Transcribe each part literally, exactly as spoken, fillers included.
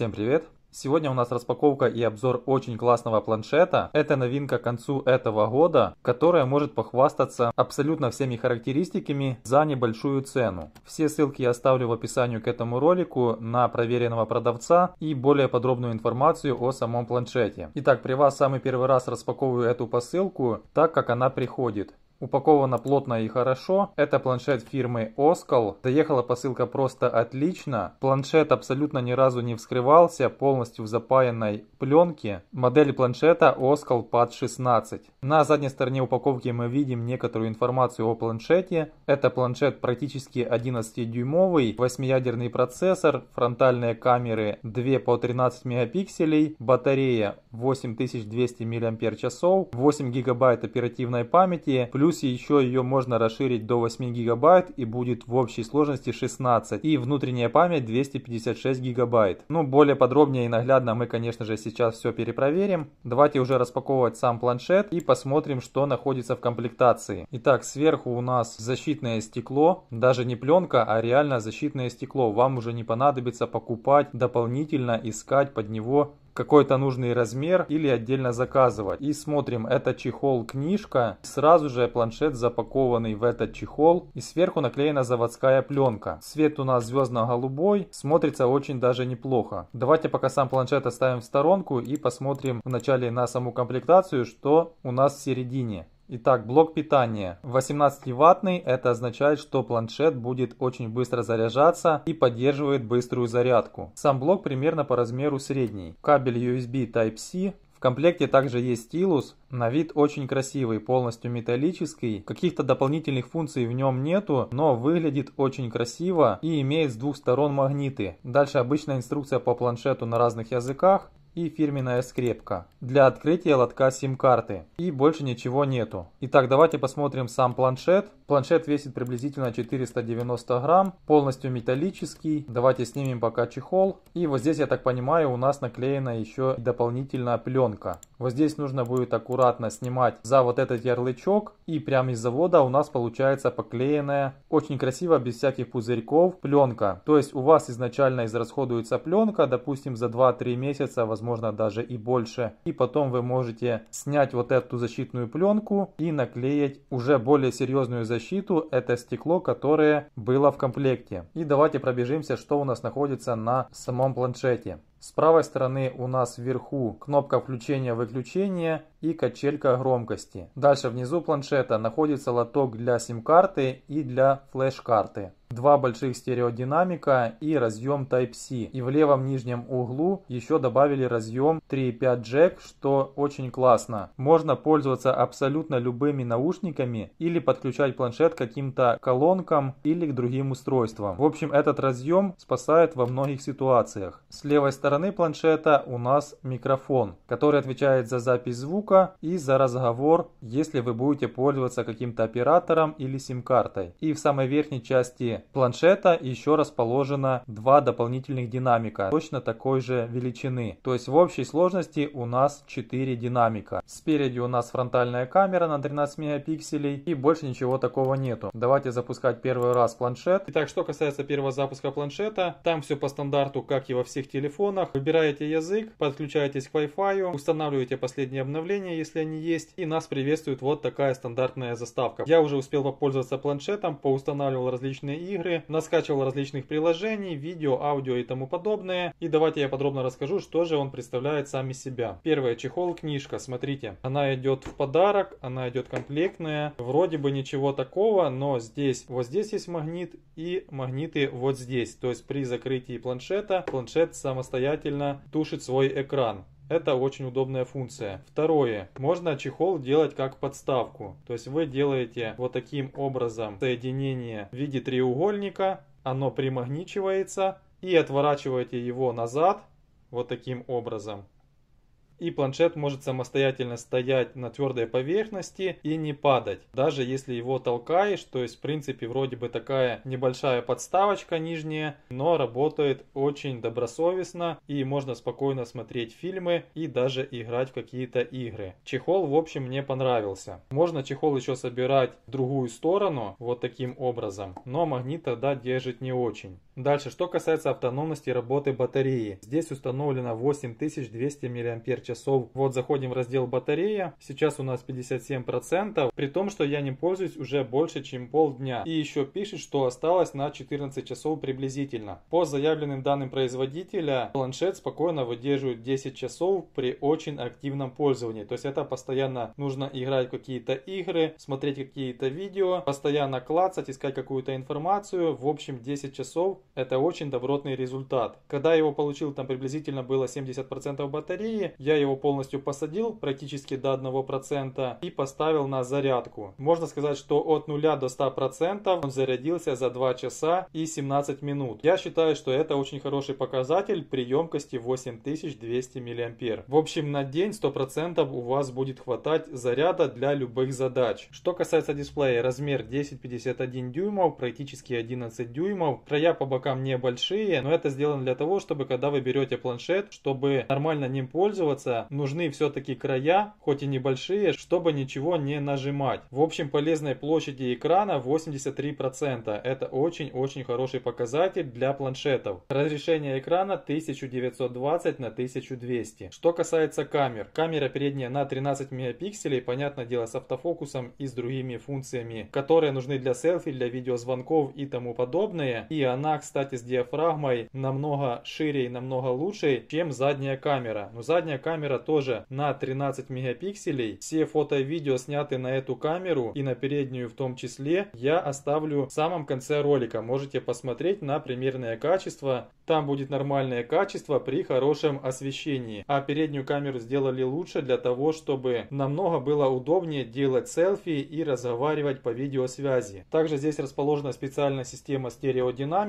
Всем привет! Сегодня у нас распаковка и обзор очень классного планшета. Это новинка к концу этого года, которая может похвастаться абсолютно всеми характеристиками за небольшую цену. Все ссылки я оставлю в описании к этому ролику на проверенного продавца и более подробную информацию о самом планшете. Итак, при вас самый первый раз распаковываю эту посылку, так как она приходит. Упаковано плотно и хорошо. Это планшет фирмы Oscal. Доехала посылка просто отлично. Планшет абсолютно ни разу не вскрывался, полностью в запаянной пленке. Модель планшета Oscal Pad шестнадцать. На задней стороне упаковки мы видим некоторую информацию о планшете. Это планшет практически одиннадцатидюймовый, восьмиядерный процессор, фронтальные камеры две по тринадцать мегапикселей, батарея восемь тысяч двести миллиампер-часов, восемь гигабайт оперативной памяти, плюс Плюс еще ее можно расширить до восьми гигабайт и будет в общей сложности шестнадцать. И внутренняя память двести пятьдесят шесть гигабайт. Ну, более подробнее и наглядно мы, конечно же, сейчас все перепроверим. Давайте уже распаковывать сам планшет и посмотрим, что находится в комплектации. Итак, сверху у нас защитное стекло. Даже не пленка, а реально защитное стекло. Вам уже не понадобится покупать дополнительно, искать под него какой-то нужный размер или отдельно заказывать. И смотрим, это чехол-книжка. Сразу же планшет запакованный в этот чехол. И сверху наклеена заводская пленка. Цвет у нас звездно-голубой. Смотрится очень даже неплохо. Давайте пока сам планшет оставим в сторонку и посмотрим вначале на саму комплектацию, что у нас в середине. Итак, блок питания восемнадцативаттный, это означает, что планшет будет очень быстро заряжаться и поддерживает быструю зарядку. Сам блок примерно по размеру средний. Кабель ю эс би тайп си. В комплекте также есть стилус, на вид очень красивый, полностью металлический. Каких-то дополнительных функций в нем нету, но выглядит очень красиво и имеет с двух сторон магниты. Дальше обычная инструкция по планшету на разных языках. И фирменная скрепка для открытия лотка сим-карты. И больше ничего нету. Итак, давайте посмотрим сам планшет. Планшет весит приблизительно четыреста девяносто грамм, полностью металлический. Давайте снимем пока чехол. И вот здесь, я так понимаю, у нас наклеена еще дополнительная пленка. Вот здесь нужно будет аккуратно снимать за вот этот ярлычок. И прямо из завода у нас получается поклеенная, очень красиво, без всяких пузырьков, пленка. То есть у вас изначально израсходуется пленка, допустим, за два-три месяца, возможно, возможно даже и больше, и потом вы можете снять вот эту защитную пленку и наклеить уже более серьезную защиту, это стекло, которое было в комплекте. И давайте пробежимся, что у нас находится на самом планшете. С правой стороны у нас вверху кнопка включения-выключения и качелька громкости. Дальше внизу планшета находится лоток для сим-карты и для флеш-карты. Два больших стереодинамика и разъем тайп си. И в левом нижнем углу еще добавили разъем три и пять джек, что очень классно. Можно пользоваться абсолютно любыми наушниками или подключать планшет к каким-то колонкам или к другим устройствам. В общем, этот разъем спасает во многих ситуациях. С левой стороны планшета у нас микрофон, который отвечает за запись звука и за разговор, если вы будете пользоваться каким-то оператором или сим-картой. И в самой верхней части планшета еще расположено два дополнительных динамика точно такой же величины, то есть в общей сложности у нас четыре динамика. Спереди у нас фронтальная камера на тринадцать мегапикселей и больше ничего такого нету. Давайте запускать первый раз планшет. Итак, что касается первого запуска планшета, там все по стандарту, как и во всех телефонах. Выбираете язык, подключаетесь к Wi-Fi, устанавливаете последние обновления, если они есть, и нас приветствует вот такая стандартная заставка. Я уже успел попользоваться планшетом, поустанавливал различные игры, игры, наскачивал различных приложений, видео, аудио и тому подобное. И давайте я подробно расскажу, что же он представляет сам из себя. Первое, чехол-книжка, смотрите, она идет в подарок, она идет комплектная, вроде бы ничего такого, но здесь, вот здесь есть магнит и магниты вот здесь, то есть при закрытии планшета, планшет самостоятельно тушит свой экран. Это очень удобная функция. Второе. Можно чехол делать как подставку. То есть вы делаете вот таким образом соединение в виде треугольника. Оно примагничивается. И отворачиваете его назад. Вот таким образом. И планшет может самостоятельно стоять на твердой поверхности и не падать. Даже если его толкаешь, то есть в принципе вроде бы такая небольшая подставочка нижняя, но работает очень добросовестно и можно спокойно смотреть фильмы и даже играть в какие-то игры. Чехол, в общем, мне понравился. Можно чехол еще собирать в другую сторону, вот таким образом, но магнит тогда держит не очень. Дальше, что касается автономности работы батареи. Здесь установлено восемь тысяч двести мАч. Вот заходим в раздел батарея. Сейчас у нас пятьдесят семь процентов, при том, что я не пользуюсь уже больше, чем полдня. И еще пишет, что осталось на четырнадцать часов приблизительно. По заявленным данным производителя, планшет спокойно выдерживает десять часов при очень активном пользовании. То есть это постоянно нужно играть в какие-то игры, смотреть какие-то видео, постоянно клацать, искать какую-то информацию. В общем, десять часов. Это очень добротный результат. Когда я его получил, там приблизительно было семьдесят процентов батареи. Я его полностью посадил практически до одного процента и поставил на зарядку. Можно сказать, что от нуля до ста процентов он зарядился за два часа и семнадцать минут. Я считаю, что это очень хороший показатель при емкости восемь тысяч двести мАч. В общем, на день сто процентов у вас будет хватать заряда для любых задач. Что касается дисплея, размер десять пятьдесят один дюймов, практически одиннадцать дюймов. Края по бокам небольшие, но это сделано для того, чтобы когда вы берете планшет, чтобы нормально ним пользоваться, нужны все-таки края, хоть и небольшие, чтобы ничего не нажимать. В общем, полезной площади экрана восемьдесят три процента. Это очень-очень хороший показатель для планшетов. Разрешение экрана тысяча девятьсот двадцать на тысячу двести. Что касается камер. Камера передняя на тринадцать мегапикселей, понятное дело, с автофокусом и с другими функциями, которые нужны для селфи, для видеозвонков и тому подобное. И она, кстати, с диафрагмой намного шире и намного лучше, чем задняя камера. Но задняя камера тоже на тринадцать мегапикселей. Все фото и видео, сняты на эту камеру и на переднюю в том числе, я оставлю в самом конце ролика. Можете посмотреть на примерное качество. Там будет нормальное качество при хорошем освещении. А переднюю камеру сделали лучше для того, чтобы намного было удобнее делать селфи и разговаривать по видеосвязи. Также здесь расположена специальная система стереодинамики.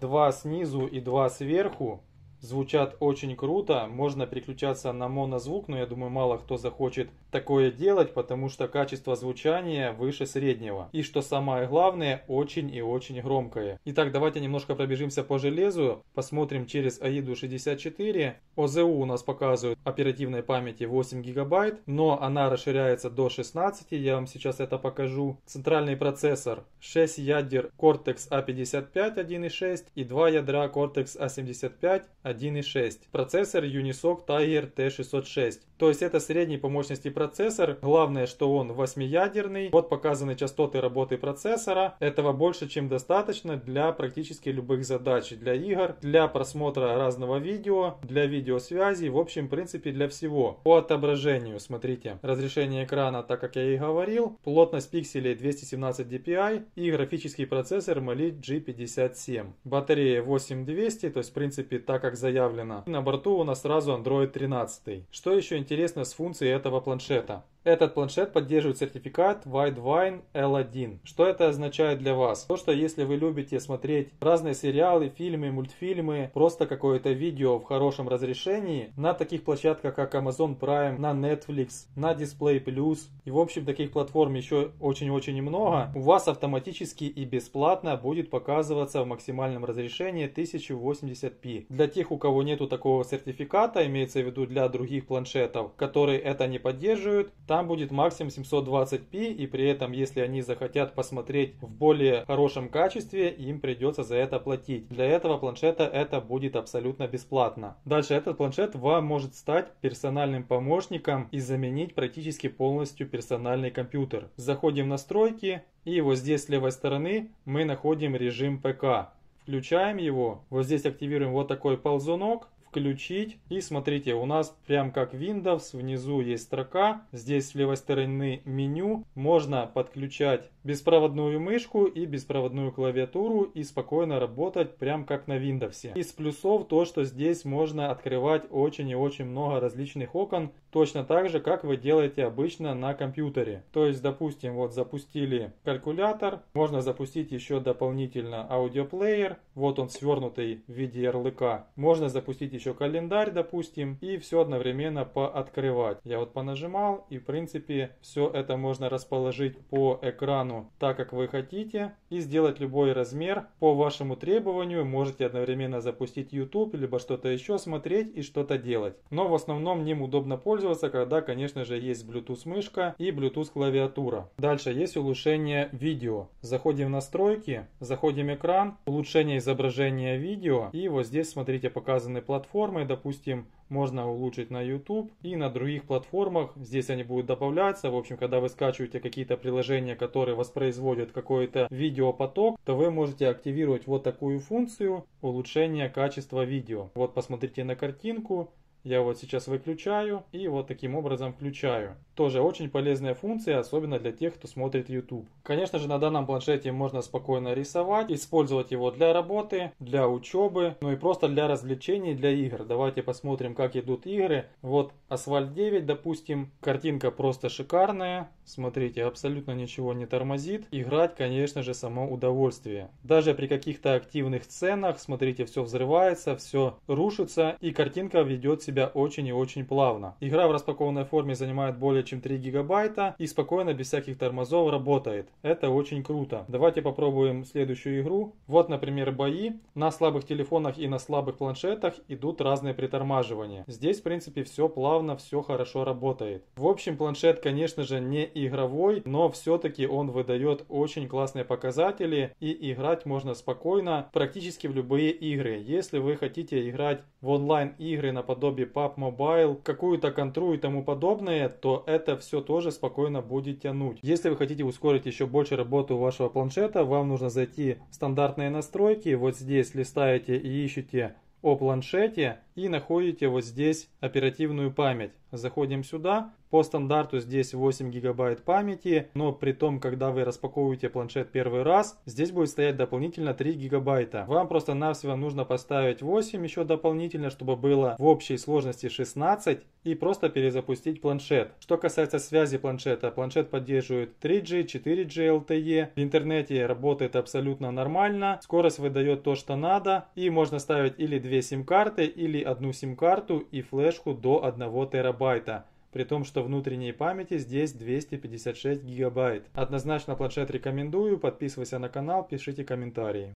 Два снизу и два сверху. Звучат очень круто, можно переключаться на монозвук, но я думаю, мало кто захочет такое делать, потому что качество звучания выше среднего. И что самое главное, очень и очень громкое. Итак, давайте немножко пробежимся по железу, посмотрим через аиду шестьдесят четыре. ОЗУ у нас показывает оперативной памяти восемь гигабайт, но она расширяется до шестнадцати, я вам сейчас это покажу. Центральный процессор шесть ядер Cortex-эй пятьдесят пять один и шесть и два ядра Cortex-эй семьдесят пять один и шесть. Процессор Unisoc Tiger тэ шестьсот шесть. То есть это средний по мощности процессор. Главное, что он восьмиядерный. Вот показаны частоты работы процессора. Этого больше, чем достаточно для практически любых задач. Для игр, для просмотра разного видео, для видеосвязи. В общем, в принципе, для всего. По отображению, смотрите. Разрешение экрана, так как я и говорил. Плотность пикселей двести семнадцать дэ пи ай. И графический процессор Мали джи пятьдесят семь. Батарея восемь тысяч двести. То есть, в принципе, так как заявлено. И на борту у нас сразу андроид тринадцать. Что еще интересно с функцией этого планшета? Этот планшет поддерживает сертификат Widevine эл один. Что это означает для вас? То, что если вы любите смотреть разные сериалы, фильмы, мультфильмы, просто какое-то видео в хорошем разрешении, на таких площадках, как Amazon Prime, на Netflix, на Display Plus, и в общем таких платформ еще очень-очень много, у вас автоматически и бесплатно будет показываться в максимальном разрешении тысяча восемьдесят пэ. Для тех, у кого нету такого сертификата, имеется в виду для других планшетов, которые это не поддерживают, там будет максимум семьсот двадцать пэ, и при этом, если они захотят посмотреть в более хорошем качестве, им придется за это платить. Для этого планшета это будет абсолютно бесплатно. Дальше этот планшет вам может стать персональным помощником и заменить практически полностью персональный компьютер. Заходим в настройки, и вот здесь с левой стороны мы находим режим ПК. Включаем его, вот здесь активируем вот такой ползунок. Включить. И смотрите, у нас прям как Windows, внизу есть строка, здесь с левой стороны меню, можно подключать беспроводную мышку и беспроводную клавиатуру и спокойно работать прям как на Windows. Из плюсов то, что здесь можно открывать очень и очень много различных окон, точно так же, как вы делаете обычно на компьютере. То есть, допустим, вот запустили калькулятор, можно запустить еще дополнительно аудиоплеер, вот он свернутый в виде ярлыка, можно запустить еще календарь, допустим, и все одновременно пооткрывать. Я вот понажимал, и в принципе все это можно расположить по экрану сторону так, как вы хотите, и сделать любой размер по вашему требованию. Можете одновременно запустить YouTube, либо что-то еще смотреть и что-то делать. Но в основном ним удобно пользоваться, когда, конечно же, есть Bluetooth мышка и Bluetooth клавиатура. Дальше есть улучшение видео. Заходим в настройки, заходим в экран, улучшение изображения видео. И вот здесь, смотрите, показаны платформы, допустим, можно улучшить на YouTube и на других платформах. Здесь они будут добавляться. В общем, когда вы скачиваете какие-то приложения, которые воспроизводят какой-то видеопоток, то вы можете активировать вот такую функцию улучшения качества видео. Вот посмотрите на картинку. Я вот сейчас выключаю и вот таким образом включаю. Тоже очень полезная функция, особенно для тех, кто смотрит YouTube. Конечно же, на данном планшете можно спокойно рисовать, использовать его для работы, для учебы, ну и просто для развлечений, для игр. Давайте посмотрим, как идут игры. Вот Asphalt девять, допустим. Картинка просто шикарная. Смотрите, абсолютно ничего не тормозит. Играть, конечно же, само удовольствие. Даже при каких-то активных сценах, смотрите, все взрывается, все рушится и картинка ведет себя себя очень и очень плавно. Игра в распакованной форме занимает более чем три гигабайта и спокойно, без всяких тормозов, работает. Это очень круто. Давайте попробуем следующую игру. Вот, например, бои. На слабых телефонах и на слабых планшетах идут разные притормаживания. Здесь, в принципе, все плавно, все хорошо работает. В общем, планшет, конечно же, не игровой, но все-таки он выдает очень классные показатели и играть можно спокойно практически в любые игры. Если вы хотите играть в онлайн-игры наподобие пабг мобайл, какую-то контру и тому подобное, то это все тоже спокойно будет тянуть. Если вы хотите ускорить еще больше работу вашего планшета, вам нужно зайти в стандартные настройки, вот здесь листаете и ищете о планшете и находите вот здесь оперативную память. Заходим сюда. По стандарту здесь восемь гигабайт памяти, но при том, когда вы распаковываете планшет первый раз, здесь будет стоять дополнительно три гигабайта. Вам просто навсего нужно поставить восемь еще дополнительно, чтобы было в общей сложности шестнадцать, и просто перезапустить планшет. Что касается связи планшета, планшет поддерживает три джи, четыре джи эл ти и, в интернете работает абсолютно нормально, скорость выдает то, что надо, и можно ставить или две сим-карты, или одну сим-карту и флешку до одного терабайта. При том, что внутренней памяти здесь двести пятьдесят шесть гигабайт. Однозначно планшет рекомендую. Подписывайся на канал, пишите комментарии.